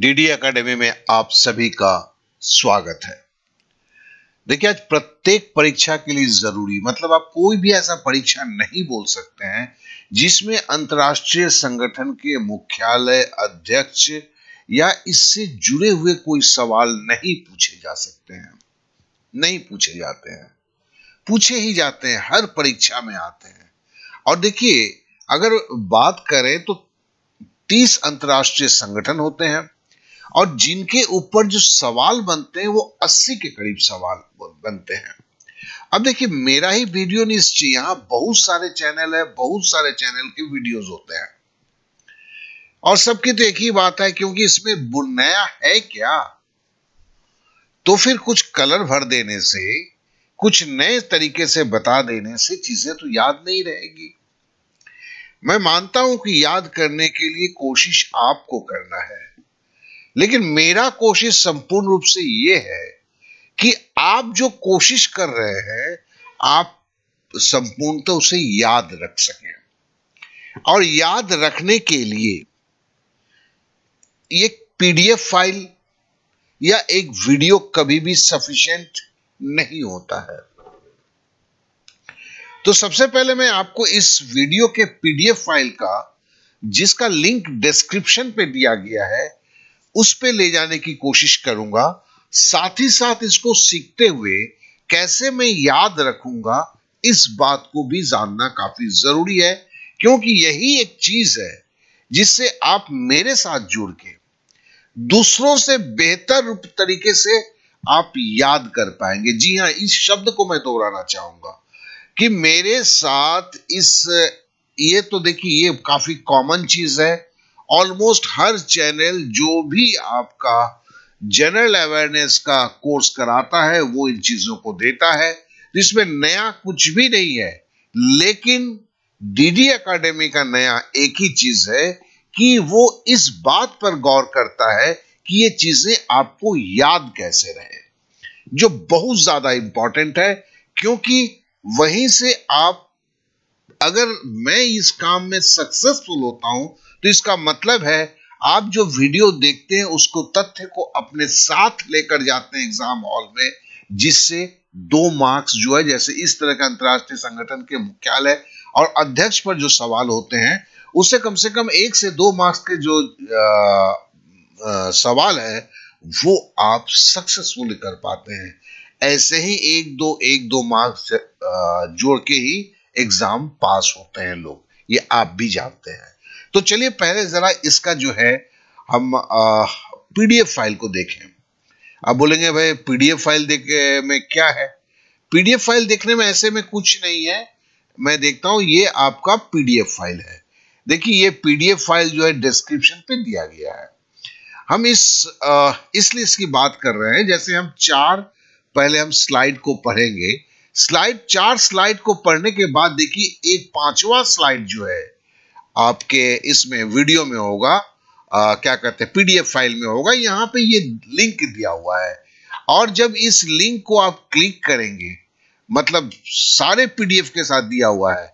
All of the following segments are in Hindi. डीडी एकेडमी में आप सभी का स्वागत है। देखिए, आज प्रत्येक परीक्षा के लिए जरूरी, मतलब आप कोई भी ऐसा परीक्षा नहीं बोल सकते हैं जिसमें अंतर्राष्ट्रीय संगठन के मुख्यालय, अध्यक्ष या इससे जुड़े हुए कोई सवाल नहीं पूछे जा सकते हैं, नहीं पूछे जाते हैं, पूछे ही जाते हैं, हर परीक्षा में आते हैं। और देखिए, अगर बात करें तो 30 अंतर्राष्ट्रीय संगठन होते हैं और जिनके ऊपर जो सवाल बनते हैं वो 80 के करीब सवाल बनते हैं। अब देखिए, मेरा ही वीडियो नहीं चाहिए, यहां बहुत सारे चैनल है, बहुत सारे चैनल के वीडियोस होते हैं और सबकी तो एक ही बात है, क्योंकि इसमें बुराया है क्या, तो फिर कुछ कलर भर देने से, कुछ नए तरीके से बता देने से चीजें तो याद नहीं रहेगी। मैं मानता हूं कि याद करने के लिए कोशिश आपको करना है, लेकिन मेरा कोशिश संपूर्ण रूप से ये है कि आप जो कोशिश कर रहे हैं आप संपूर्णतः उसे याद रख सकें। और याद रखने के लिए एक पीडीएफ फाइल या एक वीडियो कभी भी सफिशिएंट नहीं होता है। तो सबसे पहले मैं आपको इस वीडियो के पीडीएफ फाइल का, जिसका लिंक डिस्क्रिप्शन पे दिया गया है, उस पे ले जाने की कोशिश करूंगा। साथ ही साथ इसको सीखते हुए कैसे मैं याद रखूंगा, इस बात को भी जानना काफी जरूरी है, क्योंकि यही एक चीज है जिससे आप मेरे साथ जुड़ के दूसरों से बेहतर तरीके से आप याद कर पाएंगे। जी हाँ, इस शब्द को मैं दोहराना चाहूंगा कि मेरे साथ ये तो देखिए, ये काफी कॉमन चीज है। ऑलमोस्ट हर चैनल जो भी आपका जनरल अवेयरनेस का कोर्स कराता है वो इन चीजों को देता है, इसमें नया कुछ भी नहीं है। लेकिन डीडी एकेडमी का नया एक ही चीज है कि वो इस बात पर गौर करता है कि ये चीजें आपको याद कैसे रहे, जो बहुत ज्यादा इंपॉर्टेंट है, क्योंकि वहीं से आप, अगर मैं इस काम में सक्सेसफुल होता हूं तो इसका मतलब है आप जो वीडियो देखते हैं उसको, तथ्य को अपने साथ लेकर जाते हैं एग्जाम हॉल में, जिससे 2 मार्क्स जो है, जैसे इस तरह का अंतर्राष्ट्रीय संगठन के मुख्यालय और अध्यक्ष पर जो सवाल होते हैं उससे कम से कम 1 से 2 मार्क्स के जो सवाल है वो आप सक्सेसफुल कर पाते हैं। ऐसे ही 1-2 मार्क्स जोड़ के ही एग्जाम पास होते हैं लोग, ये आप भी जानते हैं। तो चलिए, पहले जरा इसका जो है हम पीडीएफ फाइल को देखें। आप बोलेंगे भाई पीडीएफ फाइल देखे में क्या है, पीडीएफ फाइल देखने में ऐसे में कुछ नहीं है। मैं देखता हूं, ये आपका पीडीएफ फाइल है। देखिए, ये पीडीएफ फाइल जो है डिस्क्रिप्शन पे दिया गया है। हम इसलिए इसकी बात कर रहे हैं, जैसे हम पहले हम स्लाइड को पढ़ेंगे। चार स्लाइड को पढ़ने के बाद देखिए, एक 5वां स्लाइड जो है आपके इसमें वीडियो में होगा, क्या कहते हैं, पीडीएफ फाइल में होगा। यहाँ पे ये लिंक दिया हुआ है और जब इस लिंक को आप क्लिक करेंगे, मतलब सारे पीडीएफ के साथ दिया हुआ है,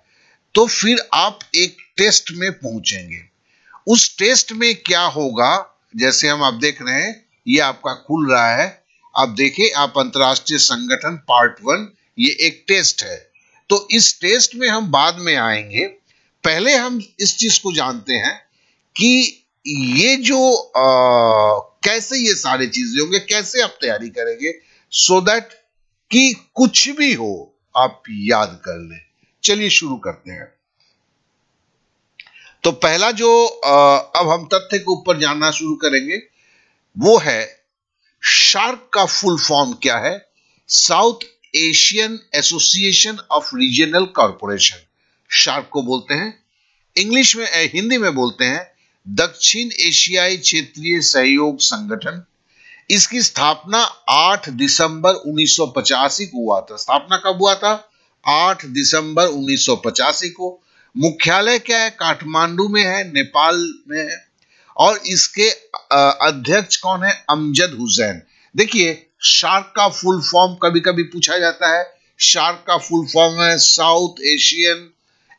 तो फिर आप एक टेस्ट में पहुंचेंगे। उस टेस्ट में क्या होगा, जैसे हम आप देख रहे हैं, ये आपका खुल रहा है। आप देखिए, आप अंतर्राष्ट्रीय संगठन पार्ट 1, ये एक टेस्ट है। तो इस टेस्ट में हम बाद में आएंगे, पहले हम इस चीज को जानते हैं कि ये जो कैसे ये सारी चीजें होंगे, कैसे आप तैयारी करेंगे, सो दैट कि कुछ भी हो आप याद कर लें। चलिए शुरू करते हैं। तो पहला जो अब हम तथ्य के ऊपर जानना शुरू करेंगे वो है सार्क का फुल फॉर्म क्या है, south Asian association of regional corporation. SAARC को बोलते हैं इंग्लिश में, हिंदी में बोलते हैं दक्षिण एशियाई क्षेत्रीय सहयोग संगठन। इसकी स्थापना 8 दिसंबर 1985 को हुआ था। स्थापना कब हुआ था? 8 दिसंबर 1985 को। मुख्यालय क्या है? काठमांडू में है, नेपाल में है। और इसके अध्यक्ष कौन है? अमजद हुसैन। देखिए, सार्क का फुल फॉर्म कभी कभी पूछा जाता है। सार्क का फुल फॉर्म है south Asian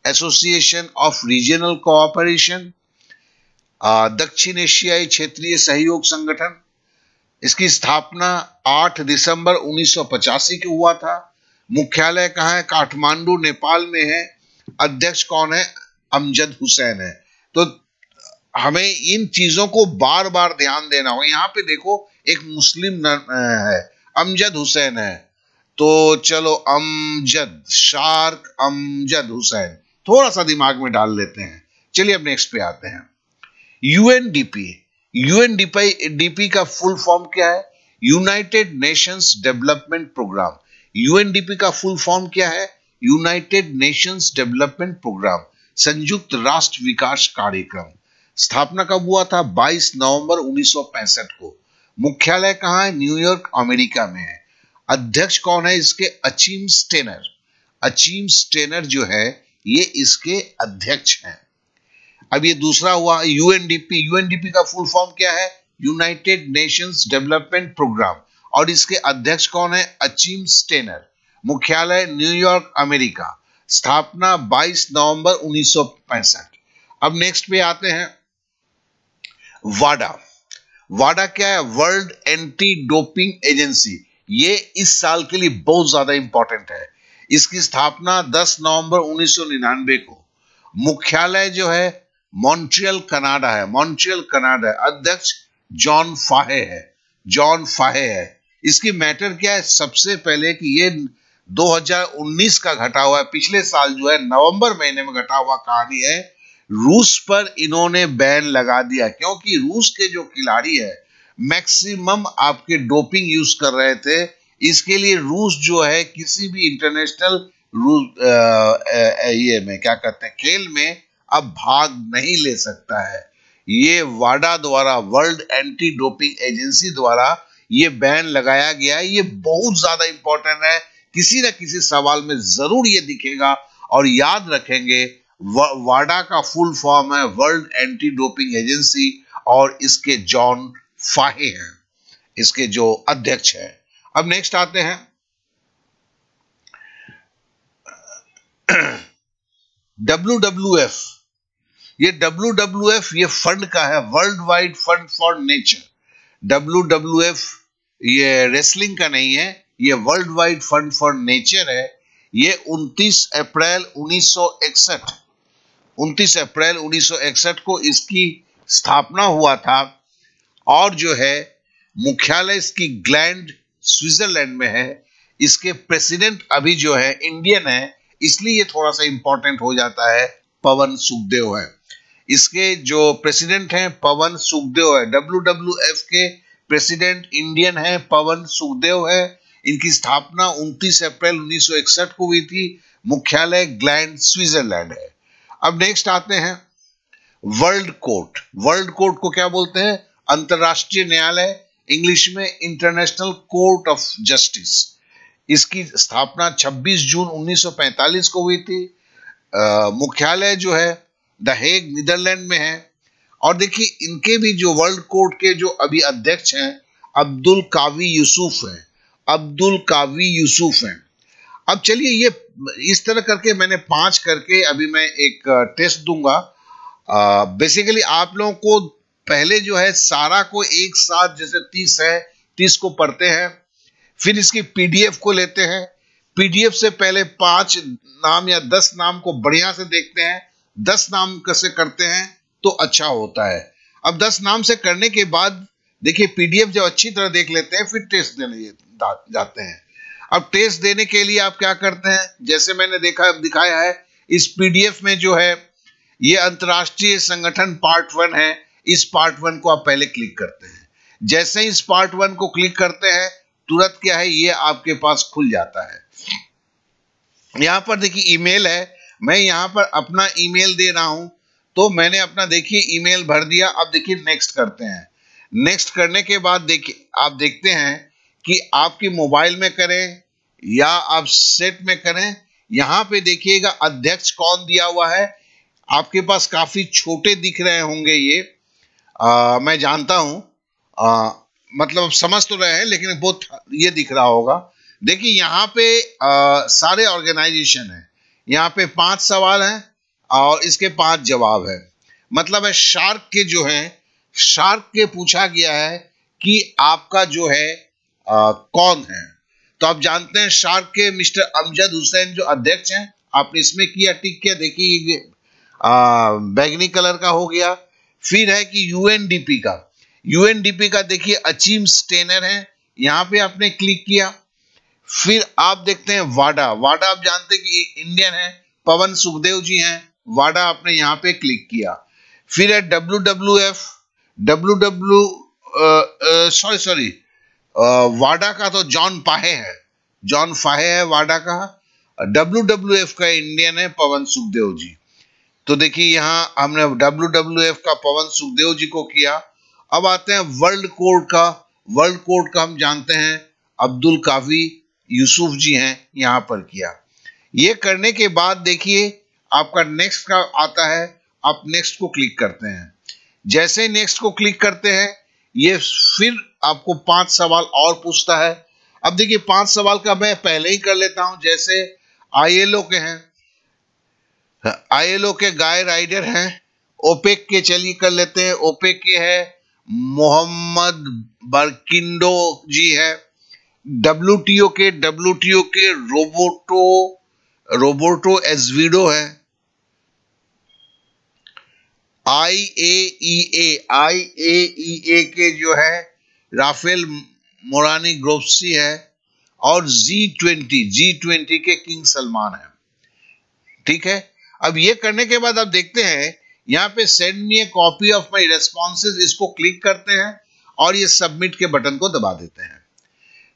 association of regional cooperation. दक्षिण एशियाई क्षेत्रीय सहयोग संगठन, इसकी स्थापना 8 दिसंबर 1985 को हुआ था। मुख्यालय कहाँ है? काठमांडू, नेपाल में है। अध्यक्ष कौन है? अमजद हुसैन है। तो हमें इन चीजों को बार बार ध्यान देना होगा। यहाँ पे देखो एक मुस्लिम है, अमजद हुसैन है। तो चलो अमजद, शार्क अमजद हुसैन, थोड़ा सा दिमाग में डाल लेते हैं। चलिए अब नेक्स्ट पे आते हैं। यूएनडीपी, यूएनडीपी का फुल फॉर्म क्या है? United Nations development programme. UNDP का फुल फॉर्म क्या है? यूनाइटेड नेशंस डेवलपमेंट प्रोग्राम, संयुक्त राष्ट्र विकास कार्यक्रम। स्थापना कब हुआ था? 22 नवंबर 1965 को। मुख्यालय कहाँ है? न्यूयॉर्क, अमेरिका में है। अध्यक्ष कौन है इसके? अचीम स्टेनर। अचीम स्टेनर जो है ये इसके अध्यक्ष हैं। अब ये दूसरा हुआ यूएनडीपी। यूएनडीपी का फुल फॉर्म क्या है? यूनाइटेड नेशंस डेवलपमेंट प्रोग्राम, और इसके अध्यक्ष कौन है? Achim Steiner. मुख्यालय न्यूयॉर्क, अमेरिका। स्थापना 22 नवंबर 1965। अब नेक्स्ट पे आते हैं वाडा। वाडा क्या है? World anti doping agency. ये इस साल के लिए बहुत ज्यादा इंपॉर्टेंट है। इसकी स्थापना 10 नवंबर 1999 को। मुख्यालय जो है मॉन्ट्रियल, कनाडा है। Montreal, Canada. अध्यक्ष जॉन फाहे है। जॉन फाहे है। इसकी मैटर क्या है? सबसे पहले कि ये 2019 का घटा हुआ है, पिछले साल जो है नवंबर महीने में घटा हुआ कहानी है। रूस पर इन्होंने बैन लगा दिया क्योंकि रूस के जो खिलाड़ी है मैक्सिमम आपके डोपिंग यूज कर रहे थे। इसके लिए रूस जो है किसी भी इंटरनेशनल ये में क्या कहते हैं खेल में अब भाग नहीं ले सकता है। ये वाडा द्वारा, वर्ल्ड एंटी डोपिंग एजेंसी द्वारा ये बैन लगाया गया है। ये बहुत ज्यादा इंपॉर्टेंट है, किसी ना किसी सवाल में जरूर ये दिखेगा और याद रखेंगे। वाडा का फुल फॉर्म है वर्ल्ड एंटी डोपिंग एजेंसी, और इसके जॉन फाहे हैं, इसके जो अध्यक्ष हैं। अब नेक्स्ट आते हैं WWF। ये WWF ये फंड का है, world wide fund for Nature. WWF ये रेसलिंग का नहीं है, ये world wide fund for nature है। ये 29 अप्रैल 1961 को इसकी स्थापना हुआ था, और जो है मुख्यालय इसकी ग्लैंड, स्विट्जरलैंड में है। इसके प्रेसिडेंट अभी जो है इंडियन है, इसलिए ये थोड़ा सा इंपॉर्टेंट हो जाता है, पवन सुखदेव है। इसके जो प्रेसिडेंट हैं पवन सुखदेव है। WWF के प्रेसिडेंट इंडियन है, पवन सुखदेव है। इनकी स्थापना 29 अप्रैल 1961 को हुई थी। मुख्यालय ग्लैंड, स्विट्जरलैंड है। अब नेक्स्ट आते हैं वर्ल्ड कोर्ट। वर्ल्ड कोर्ट को क्या बोलते हैं? अंतरराष्ट्रीय न्यायालय, इंग्लिश में इंटरनेशनल कोर्ट ऑफ जस्टिस। इसकी स्थापना 26 जून 1945 को हुई थी। मुख्यालय जो है द हेग, नीदरलैंड में है। और देखिए इनके भी जो वर्ल्ड कोर्ट के जो अभी अध्यक्ष हैं अब्दुल कावी यूसुफ हैं। अब्दुल कावी यूसुफ हैं। अब चलिए ये इस तरह करके मैंने 5 करके अभी मैं एक टेस्ट दूंगा। बेसिकली आप लोगों को पहले जो है सारा को एक साथ, जैसे 30 है, 30 को पढ़ते हैं, फिर इसकी पीडीएफ को लेते हैं। पीडीएफ से पहले 5 नाम या 10 नाम को बढ़िया से देखते हैं। 10 नाम कैसे करते हैं तो अच्छा होता है। अब 10 नाम से करने के बाद देखिए पीडीएफ जब अच्छी तरह देख लेते हैं फिर टेस्ट देने जाते हैं। अब टेस्ट देने के लिए आप क्या करते हैं, जैसे मैंने देखा दिखाया है इस पीडीएफ में जो है ये अंतर्राष्ट्रीय संगठन पार्ट 1 है। इस पार्ट 1 को आप पहले क्लिक करते हैं। जैसे इस पार्ट 1 को क्लिक करते हैं तुरंत क्या है ये आपके पास खुल जाता है। यहां पर देखिए ईमेल है, मैं यहां पर अपना ईमेल दे रहा हूं, तो मैंने अपना देखिए ईमेल भर दिया। अब देखिए नेक्स्ट करते हैं। नेक्स्ट करने के बाद देखिए आप देखते हैं कि आपके मोबाइल में करें या आप सेट में करें। यहां पे देखिएगा अध्यक्ष कौन दिया हुआ है। आपके पास काफी छोटे दिख रहे होंगे ये, मैं जानता हूं, मतलब समझ तो रहे हैं लेकिन बहुत ये दिख रहा होगा। देखिए यहाँ पे सारे ऑर्गेनाइजेशन है। यहाँ पे 5 सवाल हैं और इसके 5 जवाब है। मतलब है सार्क के जो है, सार्क के पूछा गया है कि आपका जो है कौन है। तो आप जानते हैं सार्क के मिस्टर अमजद हुसैन जो अध्यक्ष हैं, आपने इसमें किया टिक किया, देखिए बैगनी कलर का हो गया। फिर है कि यूएनडीपी का, यूएनडीपी का देखिए अचीम स्टेनर है, यहाँ पे आपने क्लिक किया। फिर आप देखते हैं वाडा, वाडा आप जानते हैं कि इंडियन है, पवन सुखदेव जी हैं, वाडा आपने यहाँ पे क्लिक किया। फिर है WWF, वाडा का तो जॉन फाहे है, जॉन फाहे है वाडा का, WWF का इंडियन है पवन सुखदेव जी। तो देखिए यहाँ हमने WWF का पवन सुखदेव जी को किया। अब आते हैं वर्ल्ड कोर्ट का, वर्ल्ड कोर्ट का हम जानते हैं अब्दुल कावी यूसुफ जी हैं, यहाँ पर किया। ये करने के बाद देखिए आपका नेक्स्ट का आता है, आप नेक्स्ट को क्लिक करते हैं। जैसे नेक्स्ट को क्लिक करते हैं ये फिर आपको 5 सवाल और पूछता है। अब देखिए 5 सवाल का मैं पहले ही कर लेता हूं। जैसे ILO के हैं, ILO के गाय राइडर हैं, ओपेक के चलिए कर लेते हैं, ओपेक के है मोहम्मद बर्किंडो जी है, WTO के रोबर्टो एजेवेडो है, IAEA के जो है राफेल मोरानी ग्रोसी है, और G20 के किंग सलमान है। ठीक है, अब ये करने के बाद आप देखते हैं यहाँ पे send me a copy of my responses, इसको क्लिक करते हैं और ये सबमिट के बटन को दबा देते हैं।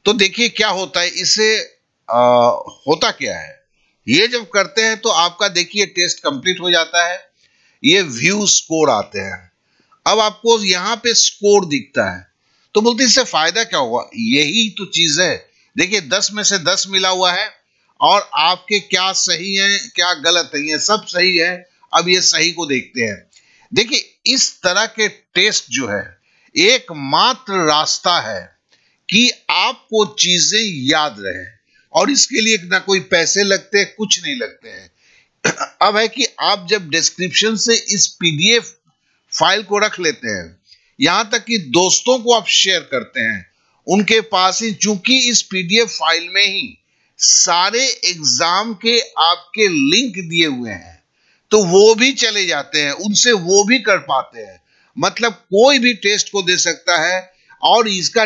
तो देखिए क्या होता है, इसे होता क्या है, ये जब करते हैं तो आपका देखिए टेस्ट कंप्लीट हो जाता है, ये व्यू स्कोर आते हैं। अब आपको यहाँ पे स्कोर दिखता है, तो बोलते इससे फायदा क्या हुआ, यही तो चीज है। देखिए 10 में से 10 मिला हुआ है, और आपके क्या सही है क्या गलत है, ये सब सही है। अब ये सही को देखते हैं। देखिए इस तरह के टेस्ट जो है एकमात्र रास्ता है कि आपको चीजें याद रहे, और इसके लिए ना कोई पैसे लगते, कुछ नहीं लगते हैं। अब है कि आप जब डिस्क्रिप्शन से इस PDF फाइल को रख लेते हैं, यहां तक कि दोस्तों को आप शेयर करते हैं, उनके पास ही, चूंकि इस PDF फाइल में ही सारे एग्जाम के आपके लिंक दिए हुए हैं, तो वो भी चले जाते हैं, उनसे वो भी कर पाते हैं। मतलब कोई भी टेस्ट को दे सकता है, और इसका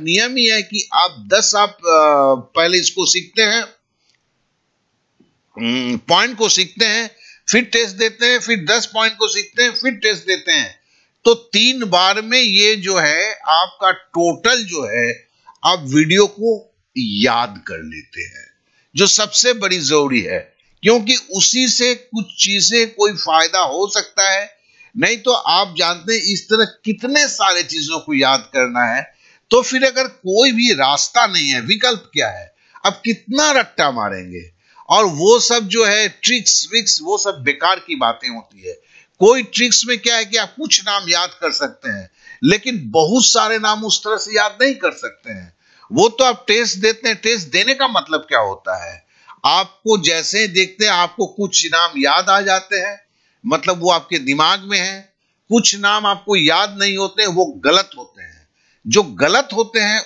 नियम यह है कि आप 10 आप पहले इसको सीखते हैं, पॉइंट को सीखते हैं, फिर टेस्ट देते हैं, फिर 10 पॉइंट को सीखते हैं, फिर टेस्ट देते हैं। तो 3 बार में ये जो है आपका टोटल जो है आप वीडियो को याद कर लेते हैं, जो सबसे बड़ी जरूरी है, क्योंकि उसी से कुछ चीजें कोई फायदा हो सकता है। नहीं तो आप जानते हैं इस तरह कितने सारे चीजों को याद करना है। तो फिर अगर कोई भी रास्ता नहीं है, विकल्प क्या है, अब कितना रट्टा मारेंगे, और वो सब जो है ट्रिक्स विक्स वो सब बेकार की बातें होती है। कोई ट्रिक्स में क्या है कि आप कुछ नाम याद कर सकते हैं, लेकिन बहुत सारे नाम उस तरह से याद नहीं कर सकते हैं। वो तो आप टेस्ट देते हैं, टेस्ट देने का मतलब क्या होता है, आपको जैसे देखते हैं आपको कुछ नाम याद आ जाते हैं, मतलब वो आपके दिमाग में है, कुछ नाम आपको याद नहीं होते हैं, वो गलत होते हैं। जो गलत होते हैं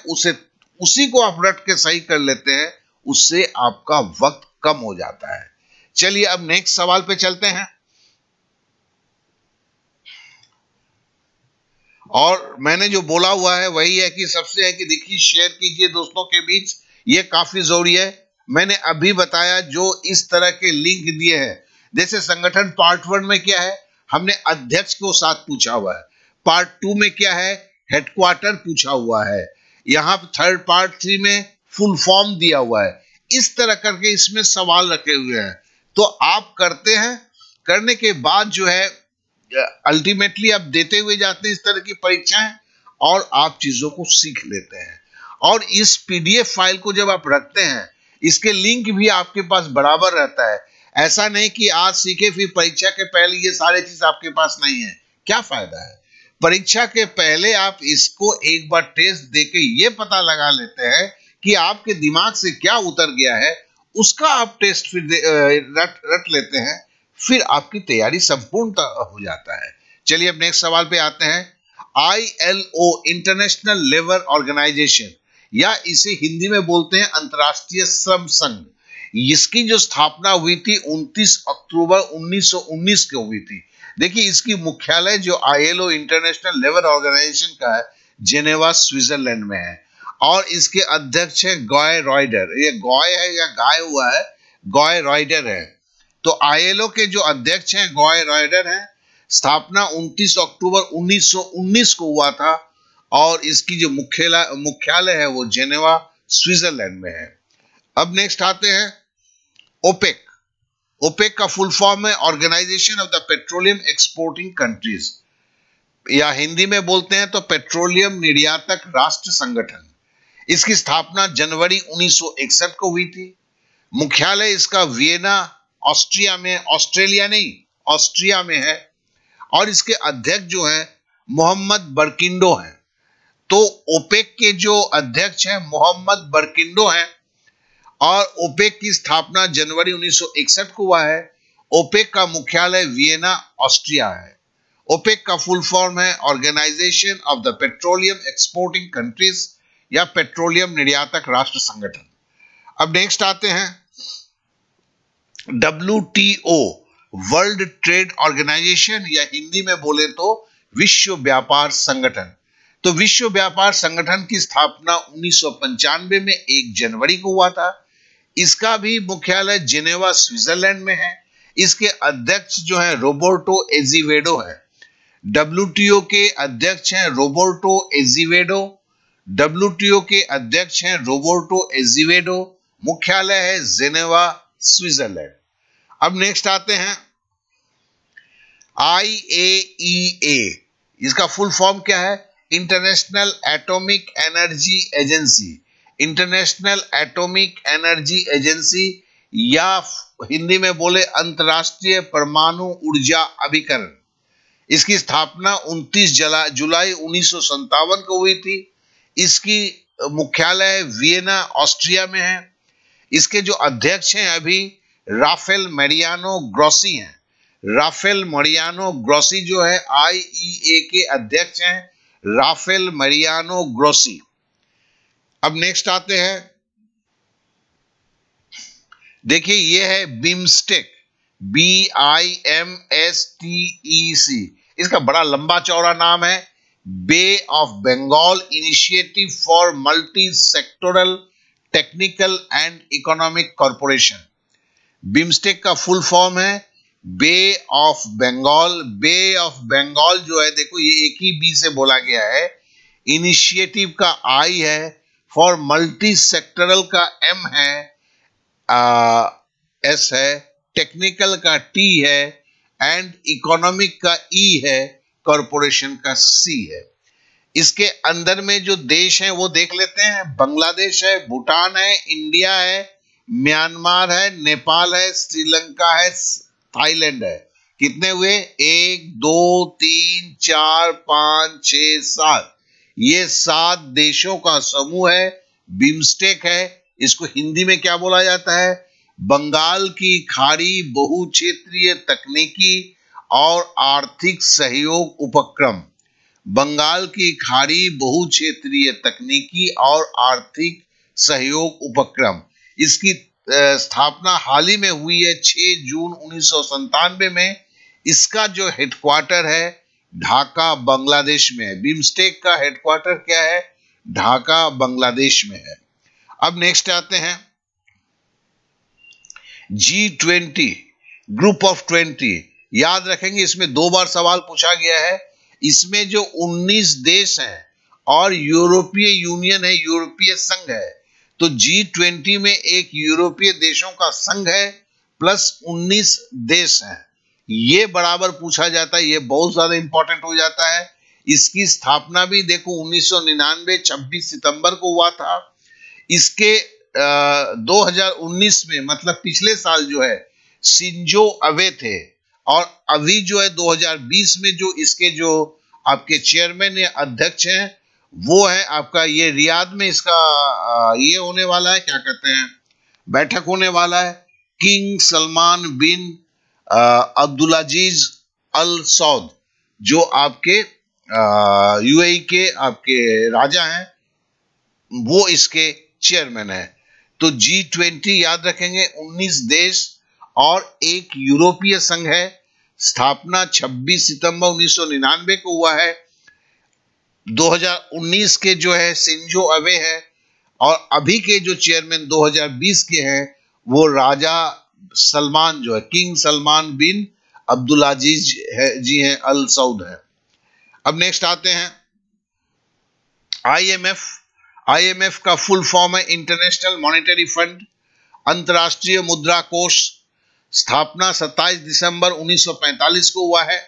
उसी को आप रट के सही कर लेते हैं, उससे आपका वक्त कम हो जाता है। चलिए अब नेक्स्ट सवाल पे चलते हैं, और मैंने जो बोला हुआ है वही है कि सबसे है कि देखिए शेयर कीजिए दोस्तों के बीच, ये काफी जरूरी है। मैंने अभी बताया जो इस तरह के लिंक दिए हैं, जैसे संगठन पार्ट 1 में क्या है, हमने अध्यक्ष को साथ पूछा हुआ है, पार्ट 2 में क्या है, हेडक्वार्टर पूछा हुआ है, यहाँ थर्ड पार्ट 3 में फुल फॉर्म दिया हुआ है। इस तरह करके इसमें सवाल रखे हुए हैं, तो आप करते हैं, करने के बाद जो है अल्टीमेटली आप देते हुए जाते हैं इस तरह की परीक्षाएं, और आप चीजों को सीख लेते हैं। और इस PDF फाइल को जब आप रखते हैं, इसके लिंक भी आपके पास बराबर रहता है। ऐसा नहीं कि आज सीखे फिर परीक्षा के पहले ये सारे चीज आपके पास नहीं है, क्या फायदा है। परीक्षा के पहले आप इसको एक बार टेस्ट देके ये पता लगा लेते हैं कि आपके दिमाग से क्या उतर गया है, उसका आप टेस्ट फिर रट लेते हैं, फिर आपकी तैयारी संपूर्ण हो जाता है। चलिए अब नेक्स्ट सवाल पे आते हैं। ILO इंटरनेशनल लेबर ऑर्गेनाइजेशन या इसे हिंदी में बोलते हैं अंतरराष्ट्रीय श्रम संघ, इसकी जो स्थापना हुई थी 29 अक्टूबर 1919 को हुई थी। देखिए इसकी मुख्यालय जो ILO इंटरनेशनल लेबर ऑर्गेनाइजेशन का है जेनेवा स्विट्जरलैंड में है और इसके अध्यक्ष है गॉय राइडर। ये गॉय है या गाय हुआ है, गॉय राइडर है। तो ILO के जो अध्यक्ष हैं गॉय राइडर हैं। स्थापना 29 अक्टूबर 1919 को हुआ था और इसकी जो मुख्यालय है वो जेनेवा स्विट्जरलैंड में है। अब नेक्स्ट आते हैं ओपेक। ओपेक का फुल फॉर्म है organisation of the petroleum exporting countries, या हिंदी में बोलते हैं तो पेट्रोलियम निर्यातक राष्ट्र संगठन। इसकी स्थापना जनवरी 1961 को हुई थी। मुख्यालय इसका वियना ऑस्ट्रिया में, ऑस्ट्रेलिया नहीं ऑस्ट्रिया में है और इसके अध्यक्ष जो है मोहम्मद बर्किंडो हैं। तो ओपेक के जो अध्यक्ष हैं मोहम्मद बर्किंडो हैं और ओपेक की स्थापना जनवरी 1961 को हुआ है। ओपेक का मुख्यालय वियना ऑस्ट्रिया है। ओपेक का फुल फॉर्म है organisation of the petroleum exporting countries या पेट्रोलियम निर्यातक राष्ट्र संगठन। अब नेक्स्ट आते हैं WTO वर्ल्ड ट्रेड ऑर्गेनाइजेशन या हिंदी में बोले तो विश्व व्यापार संगठन। तो विश्व व्यापार संगठन की स्थापना 1995 में 1 जनवरी को हुआ था। इसका भी मुख्यालय जेनेवा स्विट्जरलैंड में है। इसके अध्यक्ष जो है रोबर्टो एजेवेडो है। WTO के अध्यक्ष हैं रोबर्टो एजेवेडो। मुख्यालय है जेनेवा स्विट्जरलैंड। अब नेक्स्ट आते हैं IAEA। इसका फुल फॉर्म क्या है, international atomic energy agency. International atomic energy agency या हिंदी में बोले अंतर्राष्ट्रीय परमाणु ऊर्जा अभिकरण। इसकी स्थापना 29 जुलाई 1957 को हुई थी। इसकी मुख्यालय वियना ऑस्ट्रिया में है। इसके जो अध्यक्ष हैं अभी राफेल मैरियानो ग्रोसी हैं। राफेल मैरियानो ग्रोसी जो है IEA के अध्यक्ष हैं राफेल मैरियानो ग्रोसी। अब नेक्स्ट आते हैं, देखिए ये है बिम्स्टेक, BIMSTEC। इसका बड़ा लंबा चौड़ा नाम है बे of Bengal initiative for multi sectoral technical and economic corporation. BIMSTEC का फुल फॉर्म है बे of Bengal. Bay of Bengal जो है देखो ये एक ही बी से बोला गया है, इनिशिएटिव का आई है, फॉर मल्टी सेक्टरल का एम है, एस है, टेक्निकल का टी है एंड इकोनॉमिक का ई है, कॉरपोरेशन का सी है। इसके अंदर में जो देश है वो देख लेते हैं, बांग्लादेश है, भूटान है, इंडिया है, म्यांमार है, नेपाल है, श्रीलंका है, थाईलैंड है। कितने हुए, 1 2 3 4 5 6 7, ये 7 देशों का समूह है, बिम्स्टेक है। इसको हिंदी में क्या बोला जाता है, बंगाल की खाड़ी बहुक्षेत्रीय तकनीकी और आर्थिक सहयोग उपक्रम। बंगाल की खाड़ी बहुक्षेत्रीय तकनीकी और आर्थिक सहयोग उपक्रम। इसकी स्थापना हाल ही में हुई है 6 जून 1997 में। इसका जो हेडक्वार्टर है ढाका बांग्लादेश में है। बिम्स्टेक का हेडक्वार्टर क्या है, ढाका बांग्लादेश में है। अब नेक्स्ट आते हैं G20 ग्रुप ऑफ 20। याद रखेंगे इसमें 2 बार सवाल पूछा गया है। इसमें जो 19 देश हैं और यूरोपीय यूनियन है, यूरोपीय संघ है, तो G20 में एक यूरोपीय देशों का संघ है प्लस 19 देश हैं। ये बराबर पूछा जाता है, ये बहुत ज्यादा इंपॉर्टेंट हो जाता है। इसकी स्थापना भी देखो 1999 26 सितंबर को हुआ था। इसके 2019 में मतलब पिछले साल जो है शिंजो अबे थे और अभी जो है 2020 में जो इसके जो आपके चेयरमैन या अध्यक्ष हैं वो है आपका ये रियाद में इसका ये होने वाला है, क्या कहते हैं, बैठक होने वाला है, king Salman bin Abdulaziz Al Saud. जो आपके यूएई के आपके राजा हैं वो इसके चेयरमैन हैं। तो G20 याद रखेंगे 19 देश और एक यूरोपीय संघ है। स्थापना 26 सितंबर 1999 को हुआ है। 2019 के जो है शिंजो अबे है और अभी के जो चेयरमैन 2020 के हैं वो राजा सलमान जो है किंग सलमान बिन अब्दुलाजीज है जी हैं अल सऊद है। अब नेक्स्ट आते हैं आईएमएफ। आईएमएफ का फुल फॉर्म है इंटरनेशनल मॉनेटरी फंड, अंतर्राष्ट्रीय मुद्रा कोष। स्थापना 27 दिसंबर 1945 को हुआ है।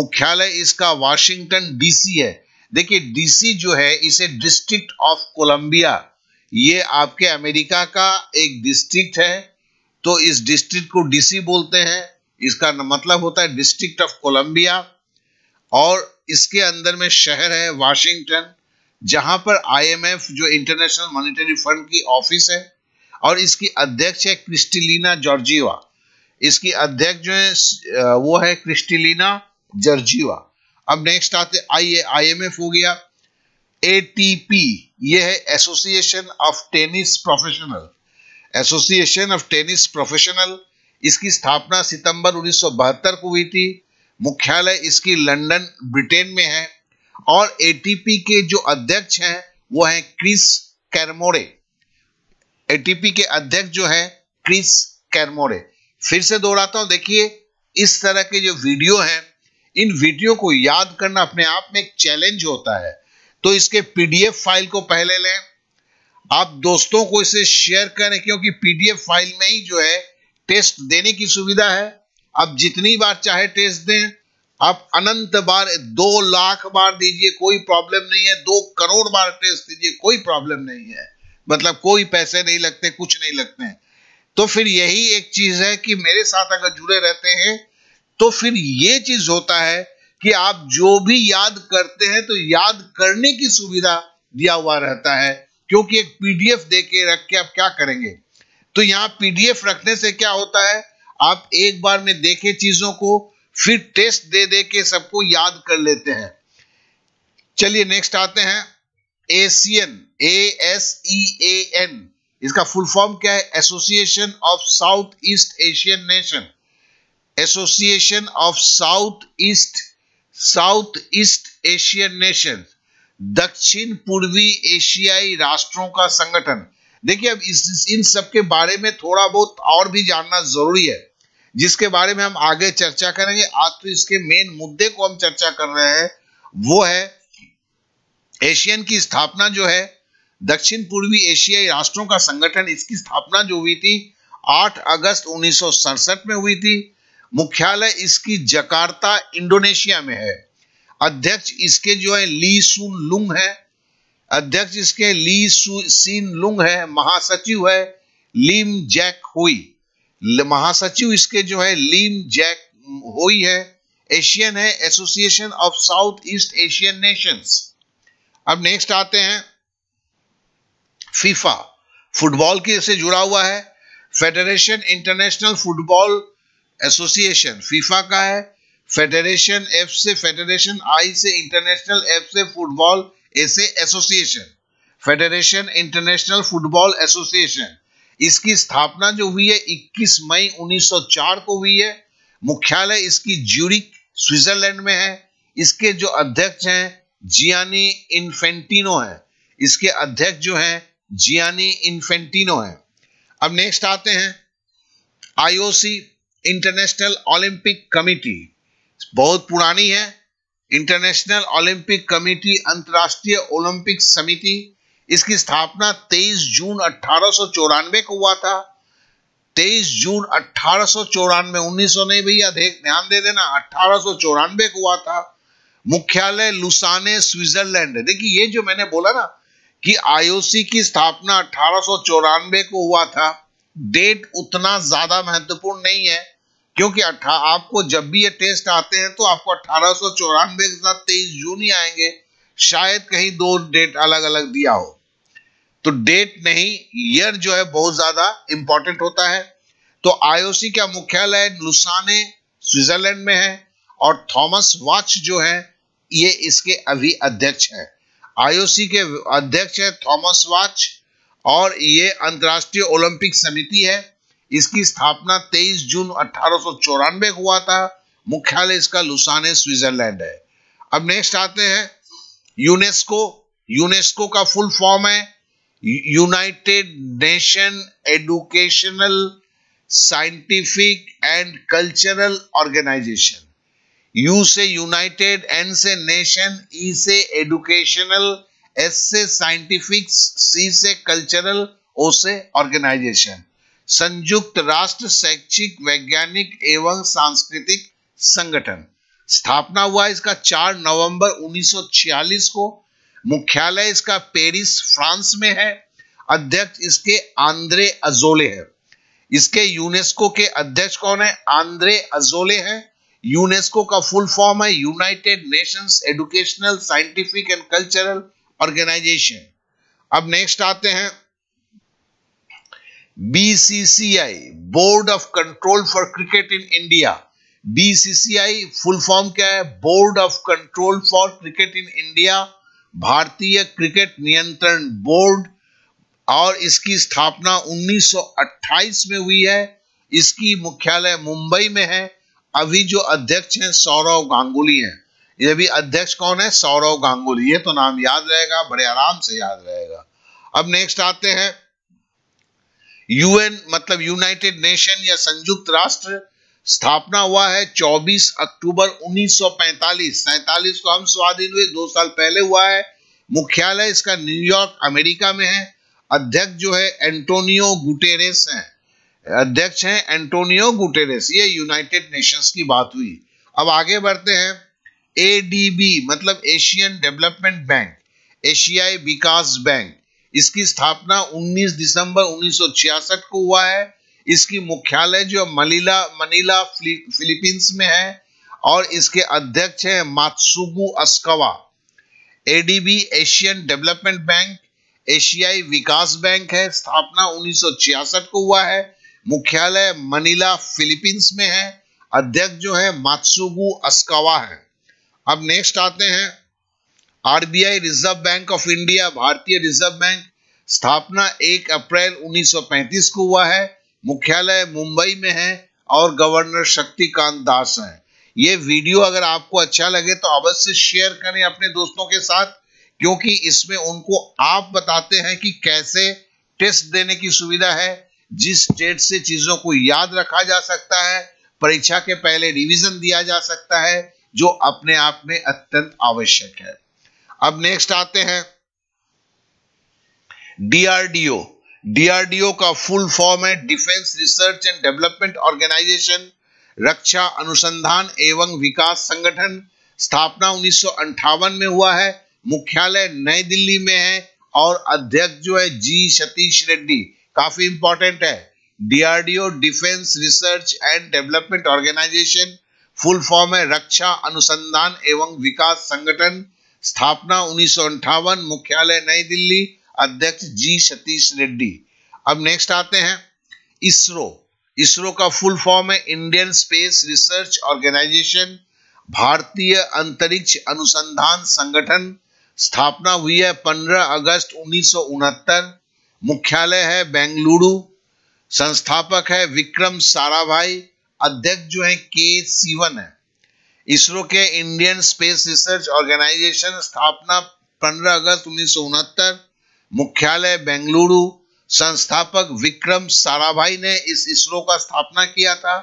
मुख्यालय इसका वाशिंगटन डीसी है। देखिए डीसी जो है इसे डिस्ट्रिक्ट ऑफ कोलंबिया, ये आपके अमेरिका का एक डिस्ट्रिक्ट है तो इस डिस्ट्रिक्ट को डीसी बोलते हैं। इसका मतलब होता है डिस्ट्रिक्ट ऑफ कोलंबिया और इसके अंदर में शहर है वाशिंगटन, जहां पर आईएमएफ जो इंटरनेशनल मॉनेटरी फंड की ऑफिस है और इसकी अध्यक्ष है क्रिस्टलिना जॉर्जिवा। इसकी अध्यक्ष जो है वो है क्रिस्टलिना जॉर्जिवा। अब नेक्स्ट आते आईएमएफ हो गया। एटीपी ये है association of tennis professional, association of tennis professional. इसकी स्थापना सितंबर 1972 को हुई थी। मुख्यालय इसकी लंदन ब्रिटेन में है और एटीपी के जो अध्यक्ष हैं वो हैं क्रिस कैरमोडे। एटीपी के अध्यक्ष जो हैं क्रिस कैरमोडे। फिर से दोहराता हूं, देखिए इस तरह के जो वीडियो हैं इन वीडियो को याद करना अपने आप में एक चैलेंज होता है, तो इसके पीडीएफ फाइल को पहले लें, आप दोस्तों को इसे शेयर करें क्योंकि पीडीएफ फाइल में ही जो है टेस्ट देने की सुविधा है। आप जितनी बार चाहे टेस्ट दें, आप अनंत बार 2 लाख बार दीजिए कोई प्रॉब्लम नहीं है, 2 करोड़ बार टेस्ट दीजिए कोई प्रॉब्लम नहीं है, मतलब कोई पैसे नहीं लगते, कुछ नहीं लगते हैं। तो फिर यही एक चीज है कि मेरे साथ अगर जुड़े रहते हैं तो फिर ये चीज होता है कि आप जो भी याद करते हैं तो याद करने की सुविधा दिया हुआ रहता है, क्योंकि एक पीडीएफ देके रख के आप क्या करेंगे। तो यहाँ पीडीएफ रखने से क्या होता है, आप एक बार में देखे चीजों को, फिर टेस्ट दे दे के सबको याद कर लेते हैं। चलिए नेक्स्ट आते हैं एशियन, ASEAN। इसका फुल फॉर्म क्या है, association of south east Asian nation, association of south east Asian nation, दक्षिण पूर्वी एशियाई राष्ट्रों का संगठन। देखिए अब इन सब के बारे में थोड़ा बहुत और भी जानना जरूरी है, जिसके बारे में हम आगे चर्चा करेंगे। आज तो इसके मेन मुद्दे को हम चर्चा कर रहे हैं, वो है एशियन की स्थापना जो है दक्षिण पूर्वी एशियाई राष्ट्रों का संगठन। इसकी स्थापना जो हुई थी 8 अगस्त 1967 में हुई थी। मुख्यालय इसकी जकार्ता इंडोनेशिया में है। अध्यक्ष इसके जो है ली सीन लुंग है। महासचिव है लिम जैक होई, महासचिव इसके जो है लिम जैक होई है। एशियन है association of south east Asian Nations. अब नेक्स्ट आते हैं फीफा, फुटबॉल के से जुड़ा हुआ है, federation international football association FIFA का है। फेडरेशन एफ से, फेडरेशन आई से इंटरनेशनल, एफ से फुटबॉल, ए से association, federation international football association. इसकी स्थापना जो हुई है 21 मई 1904 को हुई है। मुख्यालय इसकी ज्यूरिक स्विट्जरलैंड में है। इसके जो अध्यक्ष हैं जियानी इन्फेंटिनो है, इसके अध्यक्ष जो हैं जियानी इन्फेंटिनो है। अब नेक्स्ट आते हैं आईओसी, इंटरनेशनल ओलंपिक कमेटी, बहुत पुरानी है। इंटरनेशनल ओलंपिक कमेटी, अंतर्राष्ट्रीय ओलंपिक समिति। इसकी स्थापना 23 जून 1894 को हुआ था। 23 जून 1894, 1900 नहीं भैया, ध्यान दे देना, 1894 को हुआ था। मुख्यालय लुसाने स्विट्जरलैंड है। देखिए ये जो मैंने बोला ना कि आईओसी की स्थापना 1894 को हुआ था, डेट उतना ज्यादा महत्वपूर्ण नहीं है क्योंकि आपको जब भी ये टेस्ट आते हैं तो आपको 1894 के साथ 23 जून ही आएंगे, शायद कहीं 2 डेट अलग अलग दिया हो, तो डेट नहीं, ईयर जो है बहुत ज्यादा इंपॉर्टेंट होता है। तो आईओसी का मुख्यालय लुसाने स्विट्जरलैंड में है। और थॉमस वाच जो है ये इसके अभी अध्यक्ष हैं, आईओसी के अध्यक्ष हैं थॉमस वाच। और ये अंतर्राष्ट्रीय ओलंपिक समिति है, इसकी स्थापना 23 जून 1894 हुआ था, मुख्यालय इसका लुसाने स्विट्जरलैंड है। अब नेक्स्ट आते हैं यूनेस्को। यूनेस्को का फुल फॉर्म है United nation educational scientific and cultural organisation. U से यूनाइटेड, एन से नेशन, ई से एजुकेशनल, एस से साइंटिफिक, सी से कल्चरल, ओ से ऑर्गेनाइजेशन। संयुक्त राष्ट्र शैक्षिक वैज्ञानिक एवं सांस्कृतिक संगठन। स्थापना हुआ इसका 4 नवंबर 1946 को, मुख्यालय इसका पेरिस फ्रांस में है, अध्यक्ष इसके आंद्रे अजोले है। इसके यूनेस्को के अध्यक्ष कौन है? आंद्रे अजोले है। यूनेस्को का फुल फॉर्म है United Nations educational scientific and cultural organisation. अब नेक्स्ट आते हैं BCCI, board of control for cricket in India. BCCI full form क्या है? Board of control for cricket in India, भारतीय क्रिकेट नियंत्रण बोर्ड। और इसकी स्थापना 1928 में हुई है, इसकी मुख्यालय मुंबई में है। अभी जो अध्यक्ष हैं सौरव गांगुली हैं। ये भी अध्यक्ष कौन है? सौरव गांगुली। ये तो नाम याद रहेगा, बड़े आराम से याद रहेगा। अब नेक्स्ट आते हैं यूएन मतलब यूनाइटेड नेशन या संयुक्त राष्ट्र। स्थापना हुआ है 24 अक्टूबर 1945, 47 को हम स्वाधीन हुए, 2 साल पहले हुआ है। मुख्यालय इसका न्यूयॉर्क अमेरिका में है। अध्यक्ष जो है एंटोनियो गुटेरेस हैं, अध्यक्ष हैं एंटोनियो गुटेरेस। ये यूनाइटेड नेशंस की बात हुई। अब आगे बढ़ते हैं एडीबी मतलब एशियन डेवलपमेंट बैंक, एशियाई विकास बैंक। इसकी स्थापना 19 दिसंबर 1966 को हुआ है। इसकी मुख्यालय जो मनीला फिलीपींस में है और इसके अध्यक्ष हैं Masatsugu Asakawa. ADB Asian development bank एशियाई विकास बैंक है, स्थापना 1966 को हुआ है, मुख्यालय मनीला फिलीपींस में है, अध्यक्ष जो है मात्सुगु अस्कावा है। अब नेक्स्ट आते हैं RBI, reserve bank of India, भारतीय रिजर्व बैंक। स्थापना 1 अप्रैल 1935 को हुआ है, मुख्यालय मुंबई में है और गवर्नर शक्तिकांत दास हैं। ये वीडियो अगर आपको अच्छा लगे तो अवश्य शेयर करें अपने दोस्तों के साथ, क्योंकि इसमें उनको आप बताते हैं कि कैसे टेस्ट देने की सुविधा है, जिस डेट से चीजों को याद रखा जा सकता है, परीक्षा के पहले रिवीजन दिया जा सकता है, जो अपने आप में अत्यंत आवश्यक है। अब नेक्स्ट आते हैं डीआरडीओ। डीआरडीओ का फुल फॉर्म है defence research and development organisation, रक्षा अनुसंधान एवं विकास संगठन। स्थापना 1958 में हुआ है, मुख्यालय नई दिल्ली में है और अध्यक्ष जो है जी सतीश रेड्डी। काफी इंपॉर्टेंट है DRDO, defence research and development organisation, full form है रक्षा अनुसंधान एवं विकास संगठन। स्थापना 1958, मुख्यालय नई दिल्ली, अध्यक्ष जी सतीश रेड्डी। अब नेक्स्ट आते हैं इसरो। इसरो का फुल फॉर्म है इंडियन स्पेस रिसर्च ऑर्गेनाइजेशन, भारतीय अंतरिक्ष अनुसंधान संगठन। स्थापना हुई है 15 अगस्त 1969, मुख्यालय है बेंगलुरु, संस्थापक है विक्रम साराभाई, अध्यक्ष जो है के सीवन है। इसरो के इंडियन स्पेस रिसर्च ऑर्गेनाइजेशन स्थापना 15 अगस्त 1969, मुख्यालय बेंगलुरु, संस्थापक विक्रम साराभाई ने इस इसरो का स्थापना किया था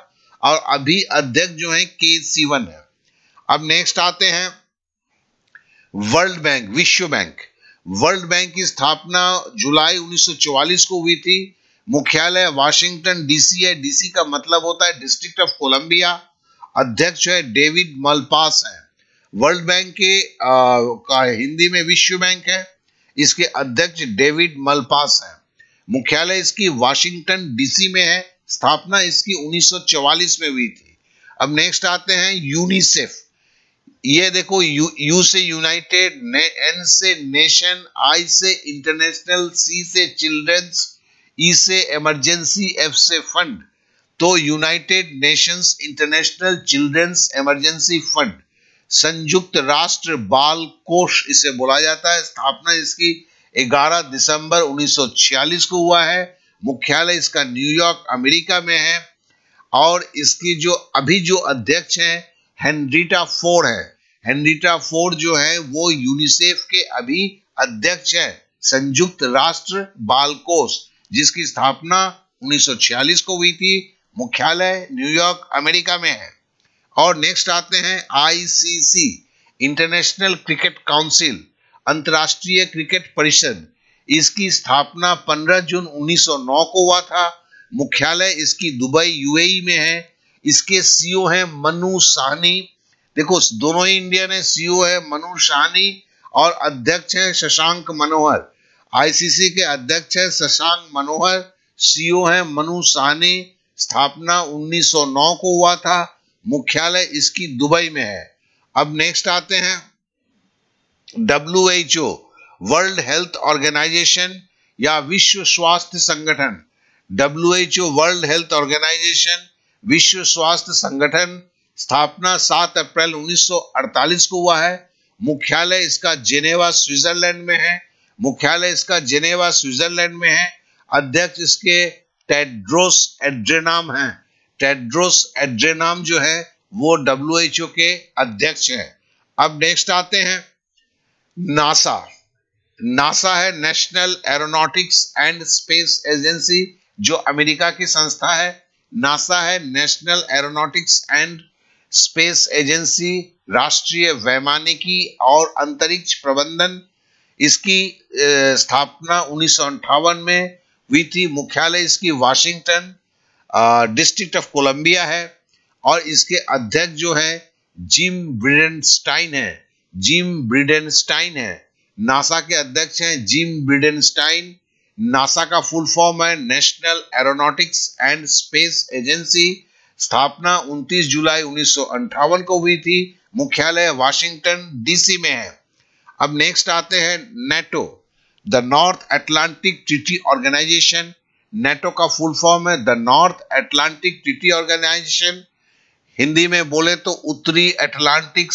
और अभी अध्यक्ष जो है के सीवन है। अब नेक्स्ट आते हैं वर्ल्ड बैंक, विश्व बैंक। वर्ल्ड बैंक की स्थापना जुलाई 1944 को हुई थी, मुख्यालय वाशिंगटन डीसी है, डीसी का मतलब होता है डिस्ट्रिक्ट ऑफ कोलंबिया, अध्यक्ष है डेविड मलपास है। वर्ल्ड बैंक के का हिंदी में विश्व बैंक है, इसके अध्यक्ष डेविड मलपास है, मुख्यालय इसकी वाशिंगटन डीसी में है, स्थापना इसकी 1944 में हुई थी। अब नेक्स्ट आते हैं यूनिसेफ। ये देखो यू से यूनाइटेड, एन से नेशन, आई से इंटरनेशनल, सी से चिल्ड्रंस, ई से इमरजेंसी, एफ से फंड। तो United Nations international children's emergency fund, संयुक्त राष्ट्र बाल कोष इसे बोला जाता है। स्थापना इसकी 11 दिसंबर 1946 को हुआ है। मुख्यालय इसका न्यूयॉर्क अमेरिका में है और इसकी जो अभी जो अध्यक्ष हैं हेनरीटा फोर्ड है। हेनरीटा फोर्ड जो है वो यूनिसेफ के अभी अध्यक्ष है, संयुक्त राष्ट्र बाल कोष, जिसकी स्थापना 1946 को हुई थी। मुख्यालय न्यूयॉर्क अमेरिका में है। और नेक्स्ट आते हैं आईसीसी, इंटरनेशनल क्रिकेट काउंसिल, अंतर्राष्ट्रीय क्रिकेट परिषद। इसकी स्थापना 15 जून 1909 को हुआ था। मुख्यालय इसकी दुबई यूएई में है। इसके सीईओ हैं मनु साहनी, देखो दोनों ही इंडियन है, सीईओ है मनु साहनी और अध्यक्ष है शशांक मनोहर। आईसीसी के अध्यक्ष है शशांक मनोहर, सीईओ है मनु साहनी। स्थापना 1909 को हुआ था। मुख्यालय इसकी दुबई में है। अब नेक्स्ट आते हैं WHO, वर्ल्ड हेल्थ ऑर्गेनाइजेशन या विश्व स्वास्थ्य संगठन। WHO वर्ल्ड हेल्थ ऑर्गेनाइजेशन, विश्व स्वास्थ्य संगठन, स्थापना 7 अप्रैल 1948 को हुआ है। मुख्यालय इसका जिनेवा स्विट्जरलैंड में है। अध्यक्ष इसके टेड्रोस एड्रेनम हैं। टेड्रोस एड्रेनम जो है वो WHO के अध्यक्ष हैं। अब नेक्स्ट आते हैं नासा। नासा है national aeronautics and space agency, जो अमेरिका की संस्था है। नासा है national aeronautics and space agency, राष्ट्रीय वैमानिकी और अंतरिक्ष प्रबंधन। इसकी स्थापना 1958 में हुई थी। मुख्यालय इसकी वाशिंगटन डिस्ट्रिक्ट ऑफ कोलंबिया है और इसके अध्यक्ष जो है जिम ब्रिडेनस्टाइन है। नासा के अध्यक्ष हैं जिम ब्रिडेनस्टाइन। नासा का फुल फॉर्म है national aeronautics and space agency. स्थापना 29 जुलाई 1958 को हुई थी। मुख्यालय वाशिंगटन डीसी में है। अब नेक्स्ट आते हैं NATO, the north Atlantic treaty organisation. NATO का फुल फॉर्म है the north Atlantic treaty organisation, Hindi में बोले तो उत्तरी अटलांटिक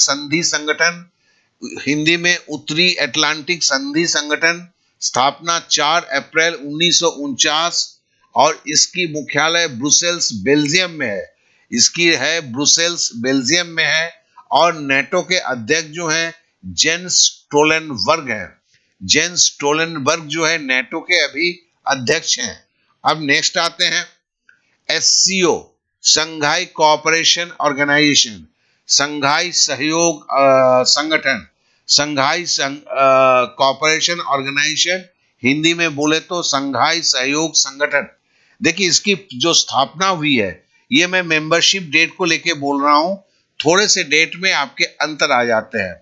संधि संगठन। स्थापना 4 अप्रैल 1949 और इसकी मुख्यालय ब्रुसेल्स बेल्जियम में है। और नेटो के अध्यक्ष जो हैं जेंस स्टोलनबर्ग हैं। नेटो के अभी अध्यक्ष हैं। अब नेक्स्ट आते हैं SCO, Shanghai cooperation organisation, Shanghai सहयोग संगठन। संघाई कोऑपरेशन ऑर्गेनाइजेशन, हिंदी में बोले तो संघाई सहयोग संगठन। देखिए इसकी जो स्थापना हुई है, ये मैं मेंबरशिप डेट को लेके बोल रहा हूँ, थोड़े से डेट में आपके अंतर आ जाते हैं।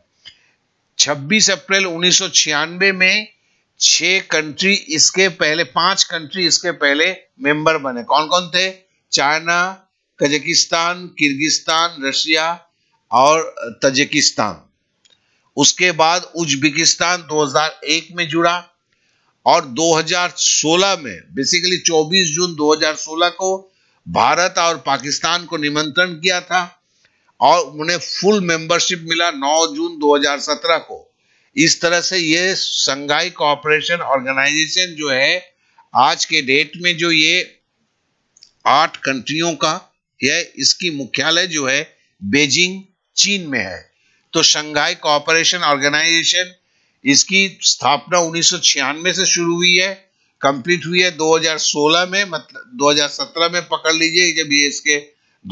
26 अप्रैल 1996 में 6 कंट्री इसके पहले 5 कंट्री इसके पहले मेंबर बने। कौन कौन थे? चाइना, कजाकिस्तान, किर्गिस्तान, रशिया और तजिकिस्तान। उसके बाद उज्बेकिस्तान 2001 में जुड़ा और 2016 में, बेसिकली 24 जून 2016 को भारत और पाकिस्तान को निमंत्रण किया था और उन्हें फुल मेंबरशिप मिला 9 जून 2017 को। इस तरह से ये संघाई कोऑपरेशन ऑर्गेनाइजेशन जो है आज के डेट में जो ये 8 कंट्रियों का है, इसकी मुख्यालय जो है बीजिंग चीन में है। तो संघाई कोऑपरेशन ऑर्गेनाइजेशन, इसकी स्थापना 1996 से शुरू हुई है, कंप्लीट हुई है 2016 में, मतलब 2017 में पकड़ लीजिए जब ये इसके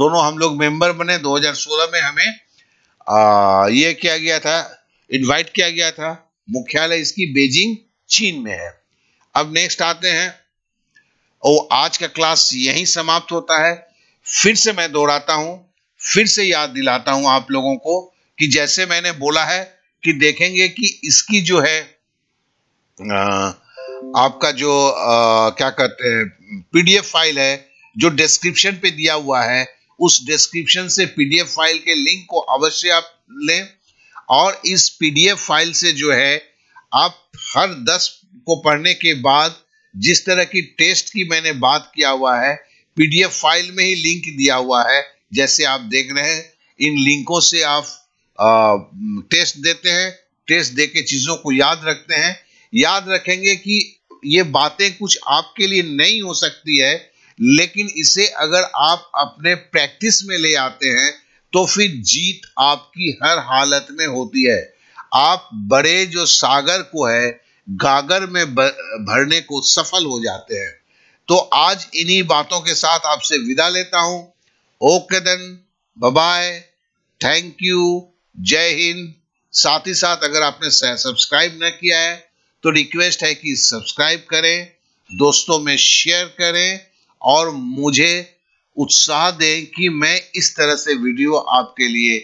दोनों हम लोग मेंबर बने। 2016 में हमें ये किया गया था, इनवाइट किया गया था। मुख्यालय इसकी बीजिंग चीन में है। अब नेक्स्ट आते हैं, और आज का क्लास यहीं समाप्त होता है। फिर से मैं दोहराता हूं, फिर से याद दिलाता हूं आप लोगों को कि जैसे मैंने बोला है कि देखेंगे कि इसकी जो है आपका जो क्या कहते हैं PDF फाइल है, जो डिस्क्रिप्शन पे दिया हुआ है, उस डिस्क्रिप्शन से PDF फाइल के लिंक को अवश्य आप लें और इस PDF फाइल से जो है आप हर 10 को पढ़ने के बाद जिस तरह की टेस्ट की मैंने बात किया हुआ है पीडीएफ फाइल में ही लिंक दिया हुआ है, जैसे आप देख रहे हैं। इन लिंकों से आप टेस्ट देते हैं, टेस्ट देके चीजों को याद रखते हैं। याद रखेंगे कि ये बातें कुछ आपके लिए नहीं हो सकती है, लेकिन इसे अगर आप अपने प्रैक्टिस में ले आते हैं तो फिर जीत आपकी हर हालत में होती है। आप बड़े जो सागर को है गागर में भरने को सफल हो जाते हैं। तो आज इन्हीं बातों के साथ आपसे विदा लेता हूं। Okay then, bye bye, thank you, जय हिंद। साथ ही साथ अगर आपने सब्सक्राइब न किया है तो रिक्वेस्ट है कि सब्सक्राइब करें, दोस्तों में शेयर करें और मुझे उत्साह दें कि मैं इस तरह से वीडियो आपके लिए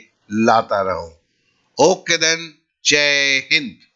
लाता रहूं। ओके देन, जय हिंद।